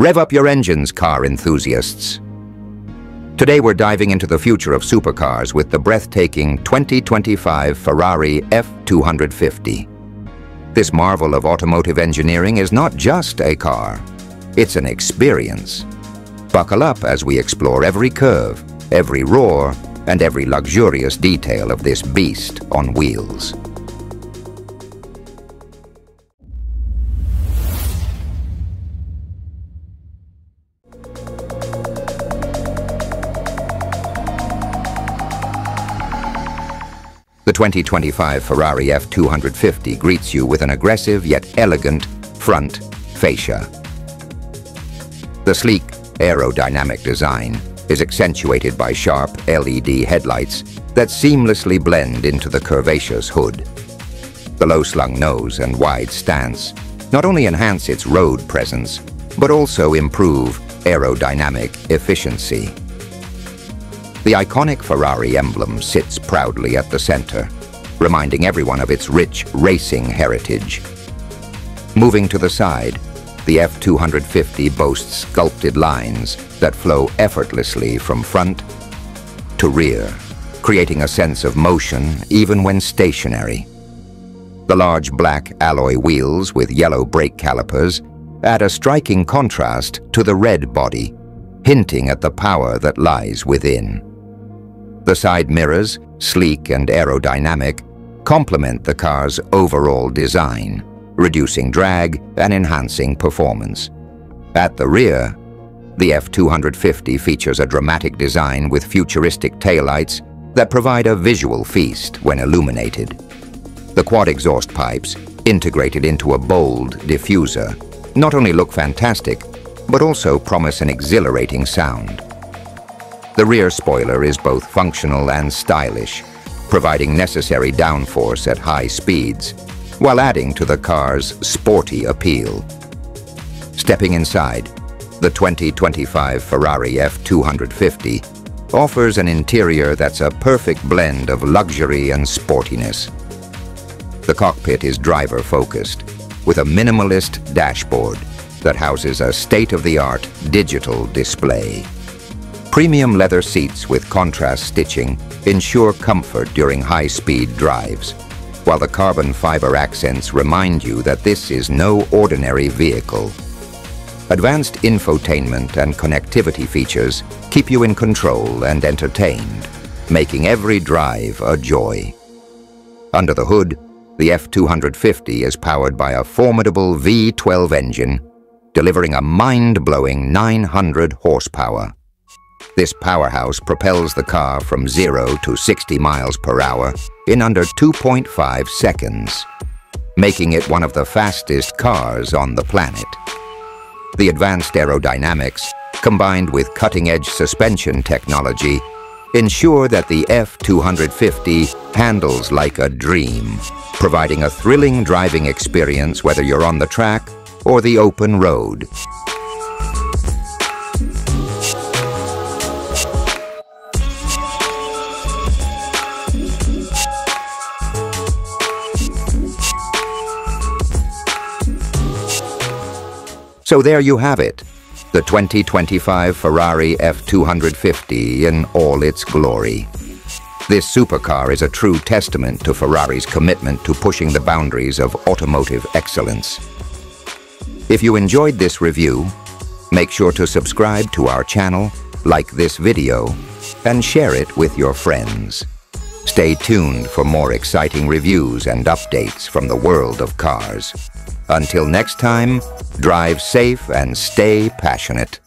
Rev up your engines, car enthusiasts. Today we're diving into the future of supercars with the breathtaking 2025 Ferrari F250. This marvel of automotive engineering is not just a car, it's an experience. Buckle up as we explore every curve, every roar, and every luxurious detail of this beast on wheels. The 2025 Ferrari F250 greets you with an aggressive yet elegant front fascia. The sleek, aerodynamic design is accentuated by sharp LED headlights that seamlessly blend into the curvaceous hood. The low-slung nose and wide stance not only enhance its road presence, but also improve aerodynamic efficiency. The iconic Ferrari emblem sits proudly at the center, reminding everyone of its rich racing heritage. Moving to the side, the F250 boasts sculpted lines that flow effortlessly from front to rear, creating a sense of motion even when stationary. The large black alloy wheels with yellow brake calipers add a striking contrast to the red body, hinting at the power that lies within. The side mirrors, sleek and aerodynamic, complement the car's overall design, reducing drag and enhancing performance. At the rear, the F250 features a dramatic design with futuristic taillights that provide a visual feast when illuminated. The quad exhaust pipes, integrated into a bold diffuser, not only look fantastic, but also promise an exhilarating sound. The rear spoiler is both functional and stylish, providing necessary downforce at high speeds, while adding to the car's sporty appeal. Stepping inside, the 2025 Ferrari F250 offers an interior that's a perfect blend of luxury and sportiness. The cockpit is driver-focused, with a minimalist dashboard that houses a state-of-the-art digital display. Premium leather seats with contrast stitching ensure comfort during high-speed drives, while the carbon fiber accents remind you that this is no ordinary vehicle. Advanced infotainment and connectivity features keep you in control and entertained, making every drive a joy. Under the hood, the F250 is powered by a formidable V12 engine, delivering a mind-blowing 900 horsepower. This powerhouse propels the car from 0 to 60 miles per hour in under 2.5 seconds, making it one of the fastest cars on the planet. The advanced aerodynamics, combined with cutting-edge suspension technology, ensure that the F250 handles like a dream, providing a thrilling driving experience whether you're on the track or the open road. So there you have it, the 2025 Ferrari F250 in all its glory. This supercar is a true testament to Ferrari's commitment to pushing the boundaries of automotive excellence. If you enjoyed this review, make sure to subscribe to our channel, like this video, and share it with your friends. Stay tuned for more exciting reviews and updates from the world of cars. Until next time, drive safe and stay passionate.